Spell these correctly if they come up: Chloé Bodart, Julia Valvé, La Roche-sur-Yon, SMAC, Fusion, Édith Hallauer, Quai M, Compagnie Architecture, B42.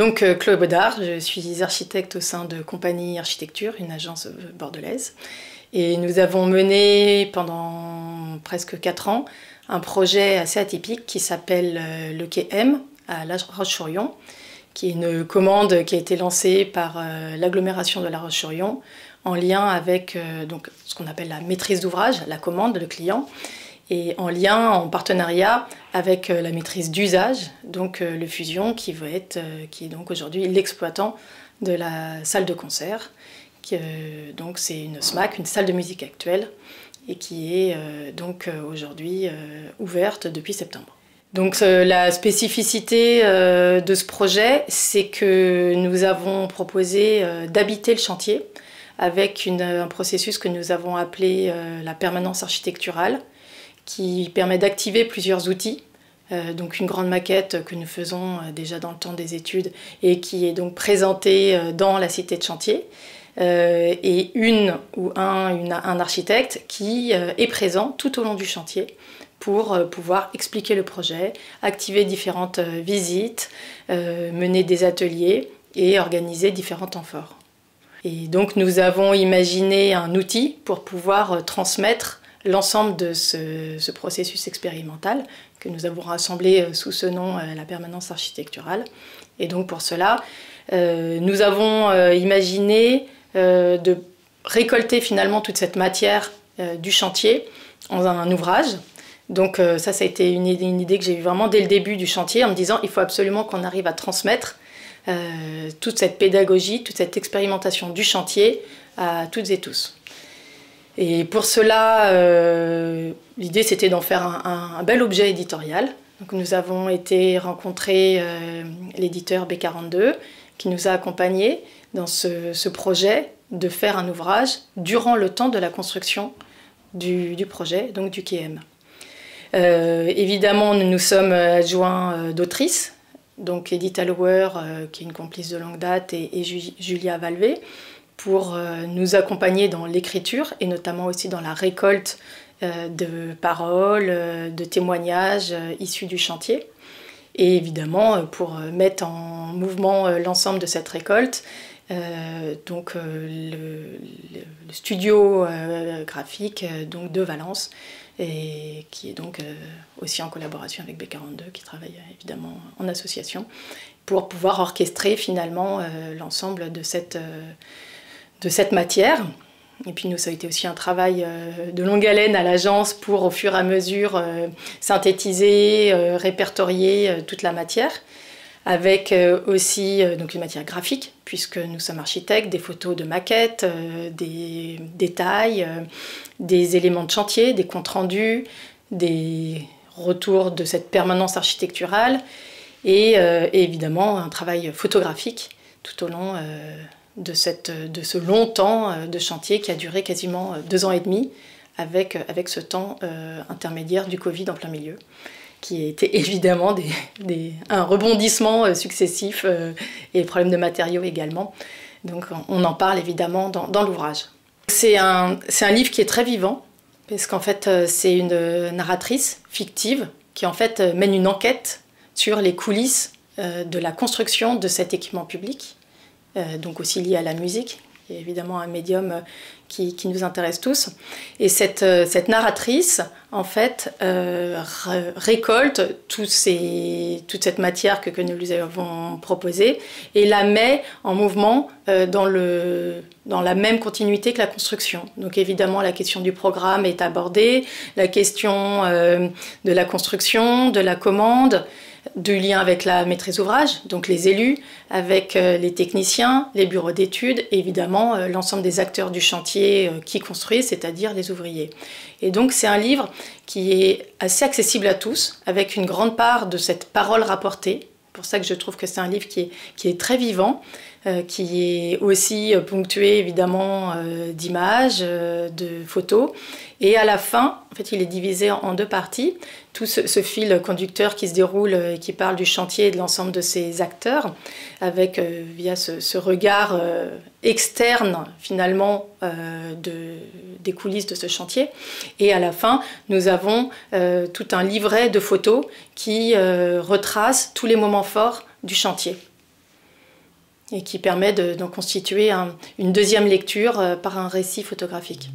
Donc Chloé Bodart, je suis architecte au sein de Compagnie Architecture, une agence bordelaise. Et nous avons mené pendant presque 4 ans un projet assez atypique qui s'appelle le Quai M à La Roche-sur-Yon, qui est une commande qui a été lancée par l'agglomération de La Roche-sur-Yon en lien avec donc, ce qu'on appelle la maîtrise d'ouvrage, la commande, le client, et en lien, en partenariat avec la maîtrise d'usage, donc le Fusion, qui est donc aujourd'hui l'exploitant de la salle de concert. Donc c'est une SMAC, une salle de musique actuelle, et qui est donc aujourd'hui ouverte depuis septembre. Donc la spécificité de ce projet, c'est que nous avons proposé d'habiter le chantier avec un processus que nous avons appelé la permanence architecturale, qui permet d'activer plusieurs outils, donc une grande maquette que nous faisons déjà dans le temps des études et qui est donc présentée dans la cité de chantier, et un architecte qui est présent tout au long du chantier pour pouvoir expliquer le projet, activer différentes visites, mener des ateliers et organiser différents temps forts. Et donc nous avons imaginé un outil pour pouvoir transmettre l'ensemble de ce processus expérimental que nous avons rassemblé sous ce nom, la permanence architecturale. Et donc pour cela, nous avons imaginé de récolter finalement toute cette matière du chantier en un ouvrage. Donc ça a été une idée que j'ai eue vraiment dès le début du chantier, en me disant il faut absolument qu'on arrive à transmettre toute cette pédagogie, toute cette expérimentation du chantier à toutes et tous. Et pour cela, l'idée c'était d'en faire un bel objet éditorial. Donc, nous avons été rencontrer l'éditeur B42 qui nous a accompagnés dans ce projet de faire un ouvrage durant le temps de la construction du projet, donc du Quai M. Évidemment, nous sommes adjoints d'autrices, donc Édith Hallauer, qui est une complice de longue date, et Julia Valvé, pour nous accompagner dans l'écriture et notamment aussi dans la récolte de paroles, de témoignages issus du chantier. Et évidemment, pour mettre en mouvement l'ensemble de cette récolte, donc le studio graphique donc de Valence, et qui est donc aussi en collaboration avec B42, qui travaille évidemment en association, pour pouvoir orchestrer finalement l'ensemble de cette matière. Et puis nous, ça a été aussi un travail de longue haleine à l'agence pour au fur et à mesure synthétiser, répertorier toute la matière, avec aussi donc une matière graphique, puisque nous sommes architectes, des photos de maquettes, des détails, des éléments de chantier, des comptes rendus, des retours de cette permanence architecturale, et évidemment un travail photographique tout au long de ce long temps de chantier qui a duré quasiment 2 ans et demi, avec ce temps intermédiaire du Covid en plein milieu, qui était évidemment un rebondissement successif, et problème de matériaux également. Donc on en parle évidemment dans l'ouvrage. C'est un livre qui est très vivant, parce qu'en fait c'est une narratrice fictive qui en fait mène une enquête sur les coulisses de la construction de cet équipement public, donc aussi lié à la musique, qui est évidemment un médium qui nous intéresse tous. Et cette narratrice, en fait, récolte toute cette matière que nous lui avons proposée et la met en mouvement dans la même continuité que la construction. Donc évidemment, la question du programme est abordée, la question de la construction, de la commande, du lien avec la maîtrise d'ouvrage, donc les élus, avec les techniciens, les bureaux d'études, évidemment l'ensemble des acteurs du chantier qui construisent, c'est-à-dire les ouvriers. Et donc c'est un livre qui est assez accessible à tous, avec une grande part de cette parole rapportée. C'est pour ça que je trouve que c'est un livre qui est très vivant, qui est aussi ponctué évidemment d'images, de photos. Et à la fin, en fait, il est divisé en 2 parties. Tout ce fil conducteur qui se déroule et qui parle du chantier et de l'ensemble de ses acteurs, avec via ce regard externe finalement des coulisses de ce chantier. Et à la fin, nous avons tout un livret de photos qui retrace tous les moments forts du chantier. et qui permet de constituer une deuxième lecture par un récit photographique.